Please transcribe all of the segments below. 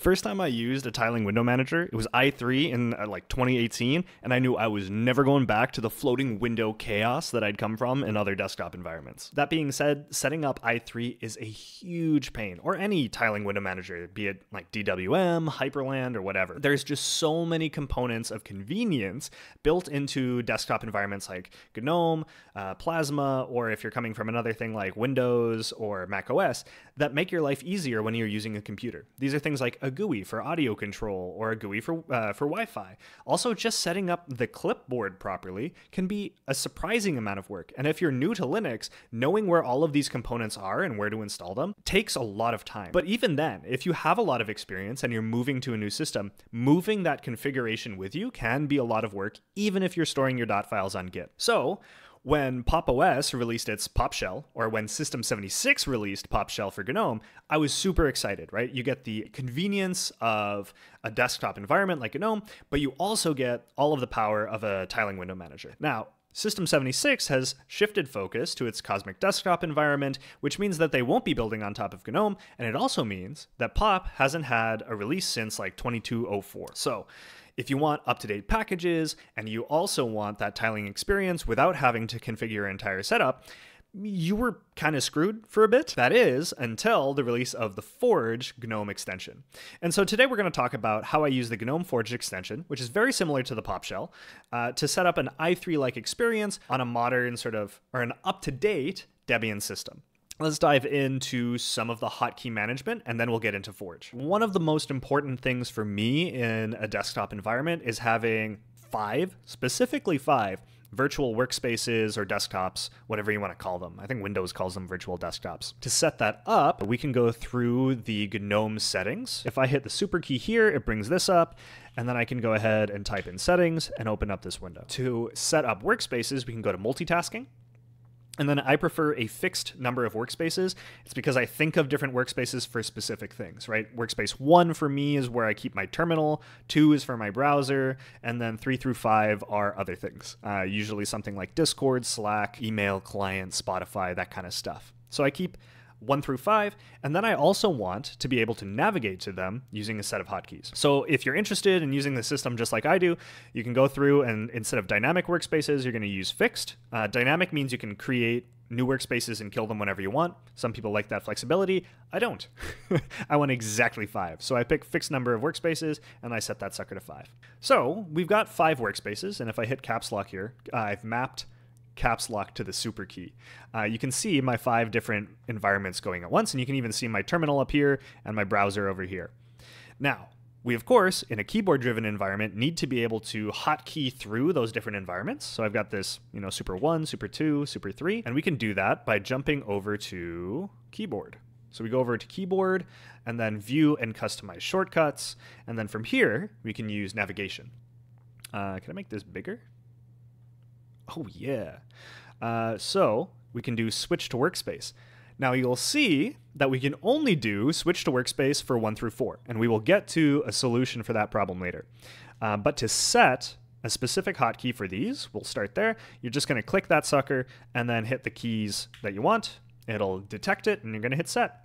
first time I used a tiling window manager, it was i3 in like 2018, and I knew I was never going back to the floating window chaos that I'd come from in other desktop environments. That being said, setting up i3 is a huge pain, or any tiling window manager, be it like DWM, Hyperland, or whatever. There's just so many components of convenience built into desktop environments like GNOME, Plasma, or if you're coming from another thing like Windows or macOS, that make your life easier when you're using a computer. These are things like a GUI for audio control or a GUI for Wi-Fi. Also, just setting up the clipboard properly can be a surprising amount of work. And if you're new to Linux, knowing where all of these components are and where to install them takes a lot of time. But even then, if you have a lot of experience and you're moving to a new system, moving that configuration with you can be a lot of work, even if you're storing your .dot files on Git. So, when PopOS released its Pop Shell, or when System76 released Pop Shell for GNOME, I was super excited, right? You get the convenience of a desktop environment like GNOME, but you also get all of the power of a tiling window manager. Now, System76 has shifted focus to its Cosmic desktop environment, which means that they won't be building on top of GNOME, and it also means that Pop hasn't had a release since like 2204. So, if you want up-to-date packages, and you also want that tiling experience without having to configure your entire setup, you were kind of screwed for a bit. That is, until the release of the Forge GNOME extension. And so today we're going to talk about how I use the GNOME Forge extension, which is very similar to the Pop Shell, to set up an i3-like experience on a modern or an up-to-date Debian system. Let's dive into some of the hotkey management, and then we'll get into Forge. One of the most important things for me in a desktop environment is having specifically five, virtual workspaces or desktops, whatever you want to call them. I think Windows calls them virtual desktops. To set that up, we can go through the GNOME settings. If I hit the super key here, it brings this up, and then I can go ahead and type in settings and open up this window. To set up workspaces, we can go to multitasking. And then I prefer a fixed number of workspaces. It's because I think of different workspaces for specific things, right? Workspace 1 for me is where I keep my terminal, 2 is for my browser, and then 3 through 5 are other things. Usually something like Discord, Slack, email, client, Spotify, that kind of stuff. So I keep 1 through 5, and then I also want to be able to navigate to them using a set of hotkeys. So if you're interested in using the system just like I do, you can go through and instead of dynamic workspaces, you're going to use fixed. Dynamic means you can create new workspaces and kill them whenever you want. Some people like that flexibility. I don't. I want exactly 5. So I pick fixed number of workspaces and I set that sucker to 5. So we've got 5 workspaces, and if I hit caps lock here, I've mapped caps lock to the super key. You can see my 5 different environments going at once, and you can even see my terminal up here and my browser over here. Now, we of course, in a keyboard-driven environment, need to be able to hotkey through those different environments. So I've got this, you know, super 1, super 2, super 3, and we can do that by jumping over to keyboard. So we go over to keyboard and then view and customize shortcuts, and then from here, we can use navigation. Can I make this bigger? Oh yeah. So we can do switch to workspace. Now you'll see that we can only do switch to workspace for 1 through 4, and we will get to a solution for that problem later. But to set a specific hotkey for these, we'll start there. You're just gonna click that sucker and then hit the keys that you want. It'll detect it and you're gonna hit set.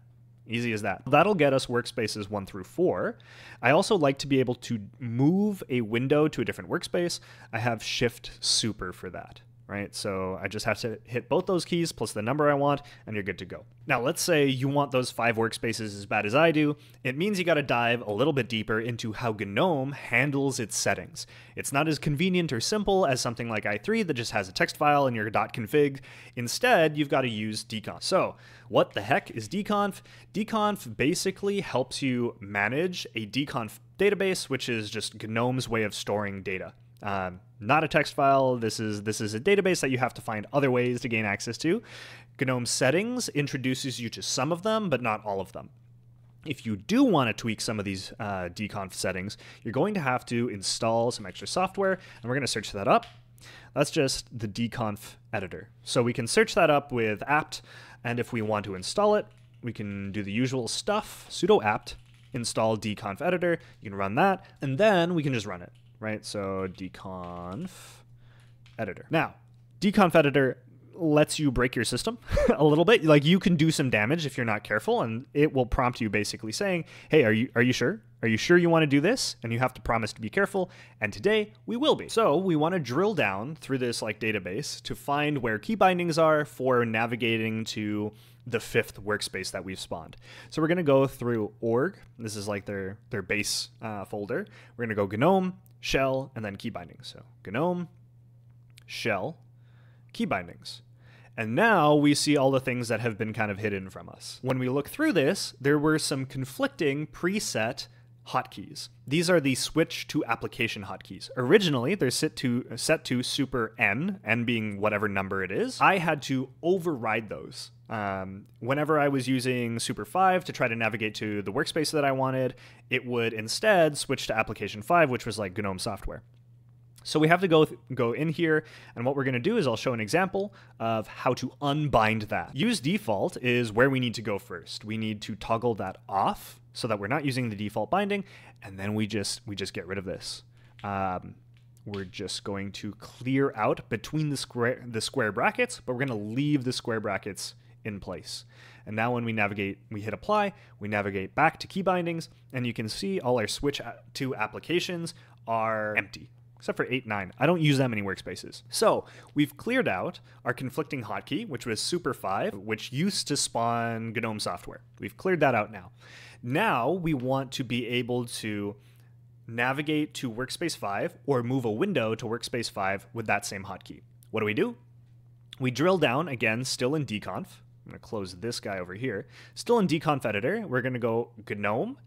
Easy as that. That'll get us workspaces 1 through 4. I also like to be able to move a window to a different workspace. I have shift super for that, right? So I just have to hit both those keys plus the number I want, and you're good to go. Now let's say you want those 5 workspaces as bad as I do. It means you gotta dive a little bit deeper into how GNOME handles its settings. It's not as convenient or simple as something like i3 that just has a text file and your .config. Instead, you've gotta use dconf. So what the heck is dconf? Dconf basically helps you manage a dconf database, which is just GNOME's way of storing data. Not a text file. This is a database that you have to find other ways to gain access to. GNOME settings introduces you to some of them, but not all of them. If you do want to tweak some of these dconf settings, you're going to have to install some extra software, and we're going to search that up. That's just the dconf editor. So we can search that up with apt, and if we want to install it, we can do the usual stuff, sudo apt install dconf editor. You can run that, and then we can just run it. Right, so dconf editor. Now, dconf editor, lets you break your system a little bit. Like, you can do some damage if you're not careful, and it will prompt you basically saying, hey, are you sure? Are you sure you want to do this? And you have to promise to be careful. And today we will be. So we want to drill down through this like database to find where key bindings are for navigating to the fifth workspace that we've spawned. So we're going to go through org. This is like their base folder. We're going to go GNOME, shell, and then key bindings. So GNOME, shell, key bindings. And now we see all the things that have been kind of hidden from us. When we look through this, there were some conflicting preset hotkeys. These are the switch to application hotkeys. Originally, they're set to super N being whatever number it is. I had to override those. Whenever I was using super 5 to try to navigate to the workspace that I wanted, it would instead switch to application 5, which was like GNOME software. So we have to go in here, and what we're going to do is I'll show an example of how to unbind that. Use default is where we need to go first. We need to toggle that off so that we're not using the default binding, and then we just get rid of this. We're just going to clear out between the square brackets, but we're going to leave the square brackets in place. And now when we navigate, we hit apply, we navigate back to key bindings, and you can see all our switch to applications are empty. Except for 8, 9. I don't use that many workspaces. So we've cleared out our conflicting hotkey, which was super 5, which used to spawn GNOME software. We've cleared that out now. Now we want to be able to navigate to workspace 5 or move a window to workspace 5 with that same hotkey. What do? We drill down again, still in dconf. I'm going to close this guy over here. Still in dconf editor, we're going to go GNOME,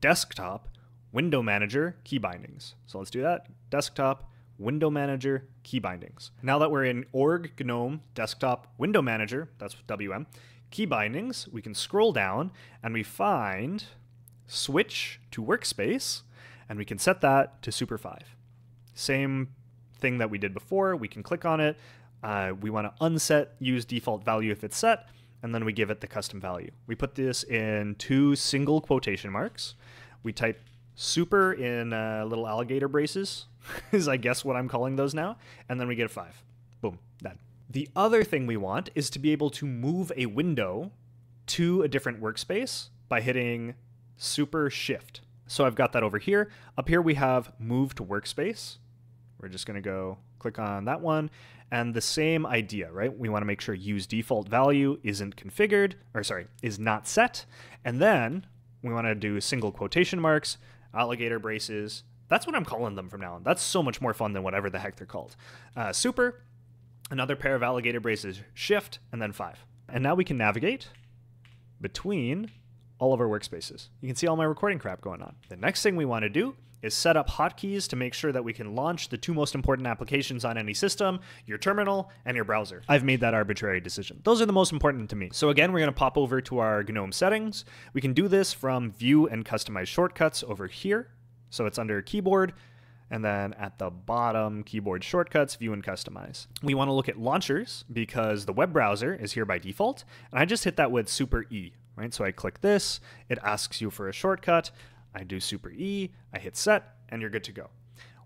desktop, window manager, key bindings. So let's do that. Desktop, window manager, key bindings. Now that we're in org, GNOME, desktop, window manager, that's WM, key bindings, we can scroll down and we find switch to workspace, and we can set that to super 5. Same thing that we did before. We can click on it. We want to unset, use default value if it's set, and then we give it the custom value. We put this in 2 single quotation marks. We type super in little alligator braces is I guess what I'm calling those now, and then we get a 5. Boom, done. The other thing we want is to be able to move a window to a different workspace by hitting super shift. So I've got that over here. Up here we have move to workspace. We're just gonna go click on that one, and the same idea, right? We wanna make sure use default value isn't configured, or sorry, is not set, and then we wanna do single quotation marks, alligator braces. That's what I'm calling them from now on. That's so much more fun than whatever the heck they're called. Super, another pair of alligator braces, shift, and then 5. And now we can navigate between all of our workspaces. You can see all my recording crap going on. The next thing we want to do is set up hotkeys to make sure that we can launch the 2 most important applications on any system, your terminal and your browser. I've made that arbitrary decision. Those are the most important to me. So again, we're gonna pop over to our GNOME settings. We can do this from view and customize shortcuts over here. So it's under keyboard, and then at the bottom, keyboard shortcuts, view and customize. We wanna look at launchers because the web browser is here by default, and I just hit that with super E, right? So I click this, it asks you for a shortcut, I do super E, I hit set, and you're good to go.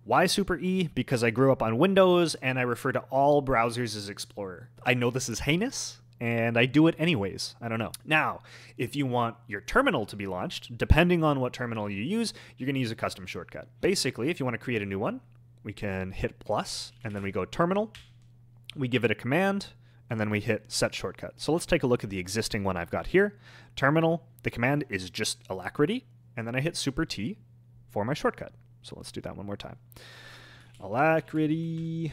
Why super E? Because I grew up on Windows and I refer to all browsers as Explorer. I know this is heinous, and I do it anyways. I don't know. Now, if you want your terminal to be launched, depending on what terminal you use, you're gonna use a custom shortcut. Basically, if you wanna create a new one, we can hit plus, and then we go terminal, we give it a command, and then we hit set shortcut. So let's take a look at the existing one I've got here. Terminal, the command is just Alacritty, and then I hit super T for my shortcut. So let's do that one more time. Alacritty,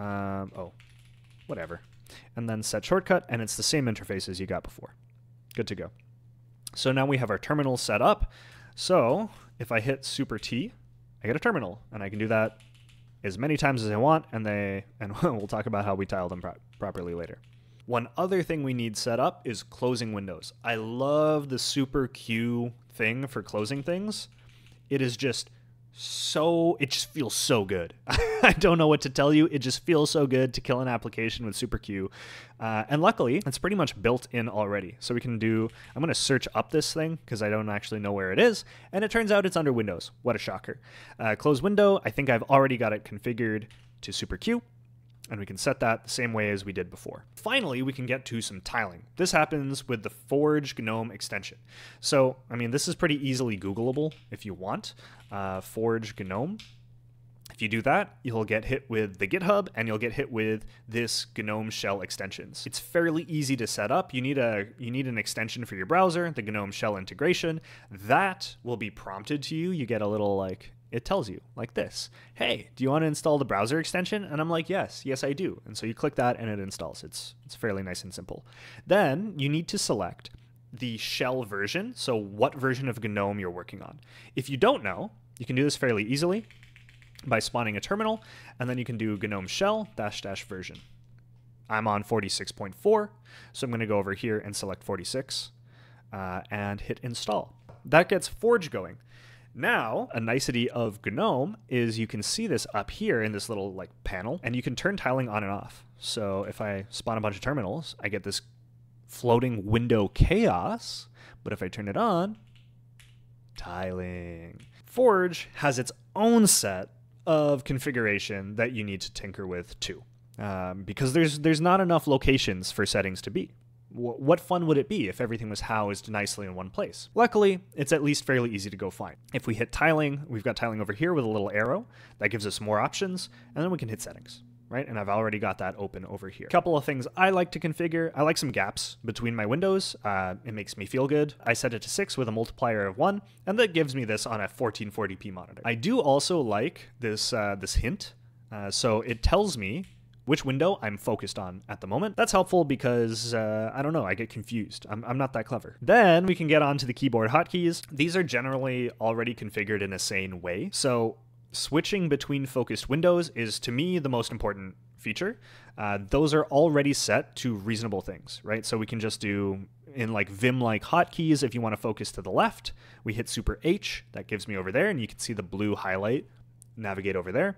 oh, whatever. And then set shortcut, and it's the same interface as you got before. Good to go. So now we have our terminal set up. So if I hit super T, I get a terminal, and I can do that as many times as I want, and we'll talk about how we tile them properly later. One other thing we need set up is closing windows. I love the super Q thing for closing things. It is just so, it just feels so good. I don't know what to tell you. It just feels so good to kill an application with super Q. And luckily, it's pretty much built in already. So we can do, I'm going to search up this thing because I don't actually know where it is. And it turns out it's under Windows. What a shocker. Close window. I think I've already got it configured to super Q. and we can set that the same way as we did before. Finally, we can get to some tiling. This happens with the Forge GNOME extension. So, I mean, this is pretty easily Googleable if you want, Forge GNOME. If you do that, you'll get hit with the GitHub and you'll get hit with this GNOME shell extensions. It's fairly easy to set up. You need an extension for your browser, the GNOME shell integration. That will be prompted to you. You get a little like, it tells you like this, hey, do you want to install the browser extension? And I'm like, yes, I do. And so you click that and it installs. It's fairly nice and simple. Then you need to select the shell version. So what version of GNOME you're working on. If you don't know, you can do this fairly easily by spawning a terminal, and then you can do GNOME shell -- version. I'm on 46.4, so I'm gonna go over here and select 46 and hit install. That gets Forge going. Now, a nicety of GNOME is you can see this up here in this little like panel, and you can turn tiling on and off. So if I spawn a bunch of terminals, I get this floating window chaos, but if I turn it on, tiling. Forge has its own set of configuration that you need to tinker with too, because there's not enough locations for settings to be. What fun would it be if everything was housed nicely in one place? Luckily, it's at least fairly easy to go find. If we hit tiling, we've got tiling over here with a little arrow that gives us more options, and then we can hit settings, right? And I've already got that open over here. Couple of things I like to configure. I like some gaps between my windows. It makes me feel good. I set it to 6 with a multiplier of 1, and that gives me this on a 1440p monitor. I do also like this, this hint. So it tells me which window I'm focused on at the moment. That's helpful because, I don't know, I get confused. I'm not that clever. Then we can get onto the keyboard hotkeys. These are generally already configured in a sane way. So switching between focused windows is, to me, the most important feature. Those are already set to reasonable things, right? So we can just do in like Vim-like hotkeys. If you want to focus to the left, we hit Super H. That gives me over there, and you can see the blue highlight navigate over there.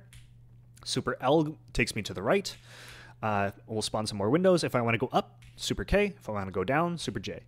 Super L takes me to the right. We'll spawn some more windows. If I want to go up, Super K. If I want to go down, Super J,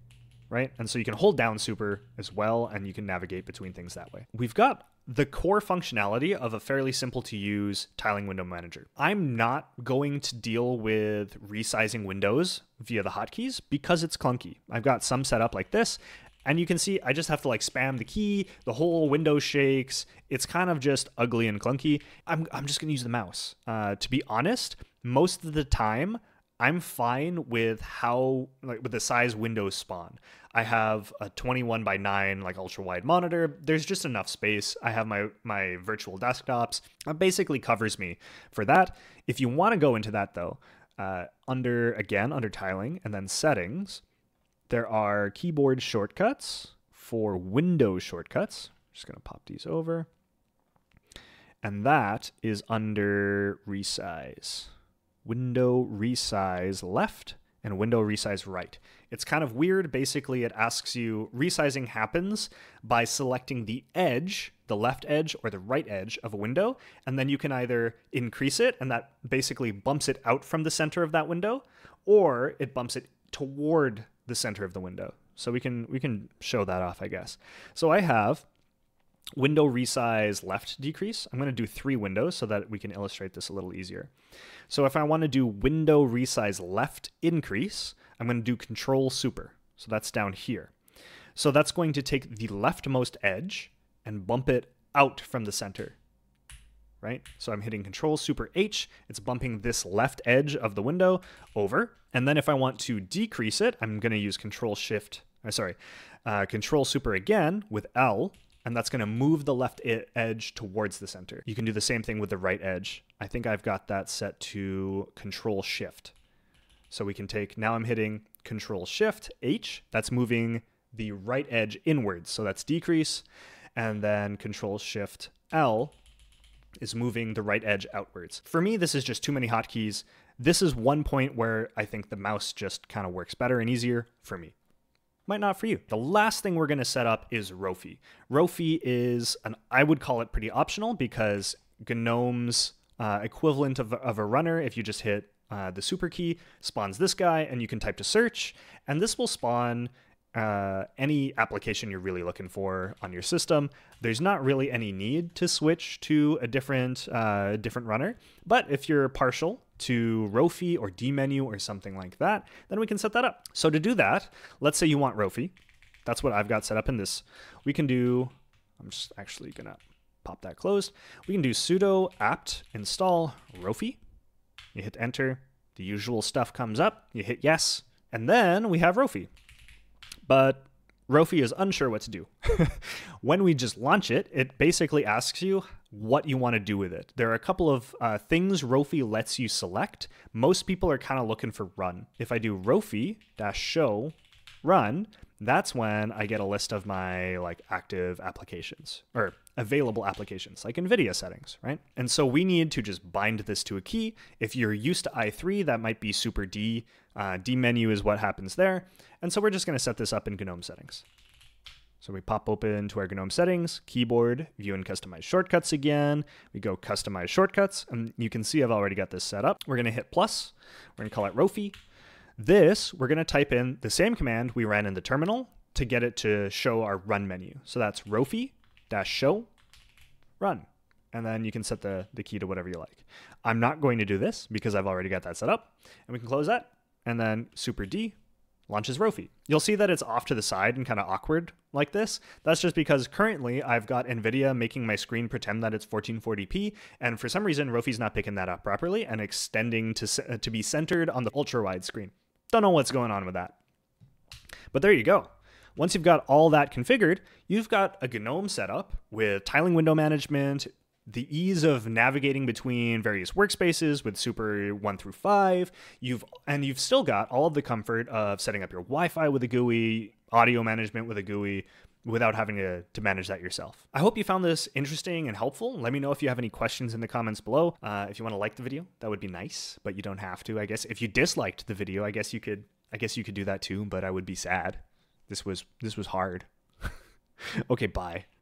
right? And so you can hold down Super as well, and you can navigate between things that way. We've got the core functionality of a fairly simple to use tiling window manager. I'm not going to deal with resizing windows via the hotkeys because it's clunky. I've got some set up like this, and you can see I just have to like spam the key, the whole window shakes. It's kind of just ugly and clunky. I'm just gonna use the mouse. To be honest, most of the time, I'm fine with how, like, with the size windows spawn. I have a 21:9 like ultra wide monitor. There's just enough space. I have my virtual desktops. That basically covers me for that. If you want to go into that though, under tiling and then settings, there are keyboard shortcuts for window shortcuts. I'm just gonna pop these over, and that is under resize. Window resize left and window resize right. It's kind of weird. Basically, it asks you, resizing happens by selecting the edge, the left edge or the right edge of a window, and then you can either increase it, and that basically bumps it out from the center of that window, or it bumps it toward the center of the window. So we can show that off, I guess. So I have window resize left decrease. I'm going to do 3 windows so that we can illustrate this a little easier. So if I want to do window resize left increase, I'm going to do Control Super. So that's down here. So that's going to take the leftmost edge and bump it out from the center, right? So I'm hitting Control Super H. It's bumping this left edge of the window over. And then if I want to decrease it, I'm going to use Control Super again with L. And that's going to move the left edge towards the center. You can do the same thing with the right edge. I think I've got that set to Control Shift. So we can take, now I'm hitting Control Shift H. That's moving the right edge inwards. So that's decrease. And then Control Shift L is moving the right edge outwards. For me, this is just too many hotkeys. This is one point where I think the mouse just kind of works better and easier for me. Might not for you. The last thing we're going to set up is Rofi. Rofi is I would call it pretty optional because GNOME's equivalent of a runner, if you just hit the super key, spawns this guy, and you can type to search, and this will spawn any application you're really looking for on your system. There's not really any need to switch to a different runner, but if you're partial to Rofi or Dmenu or something like that, then we can set that up. So to do that, let's say you want Rofi. That's what I've got set up in this. We can do, I'm just actually gonna pop that closed. We can do sudo apt install Rofi. You hit enter, the usual stuff comes up, you hit yes, and then we have Rofi. But Rofi is unsure what to do. When we just launch it, it basically asks you what you want to do with it. There are a couple of things Rofi lets you select. Most people are kind of looking for run. If I do rofi-show run, that's when I get a list of my like active applications or available applications, like NVIDIA settings, right? And so we need to just bind this to a key. If you're used to i3, that might be super D. Dmenu is what happens there. And so we're just gonna set this up in GNOME settings. So we pop open to our GNOME settings, keyboard, view and customize shortcuts again. We go customize shortcuts, and you can see I've already got this set up. We're gonna hit plus, we're gonna call it Rofi. This, we're gonna type in the same command we ran in the terminal to get it to show our run menu. So that's rofi-show run. And then you can set the key to whatever you like. I'm not going to do this because I've already got that set up, and we can close that. And then super D launches Rofi. You'll see that it's off to the side and kind of awkward like this. That's just because currently I've got NVIDIA making my screen pretend that it's 1440p, and for some reason Rofi's not picking that up properly and extending to be centered on the ultra wide screen. Don't know what's going on with that. But there you go. Once you've got all that configured, you've got a GNOME setup with tiling window management, the ease of navigating between various workspaces with Super 1 through 5. You've still got all of the comfort of setting up your Wi-Fi with a GUI, audio management with a GUI, without having to manage that yourself. I hope you found this interesting and helpful. Let me know if you have any questions in the comments below. If you want to like the video, that would be nice, but you don't have to, I guess. If you disliked the video, I guess you could do that too, but I would be sad. This was hard. Okay, bye.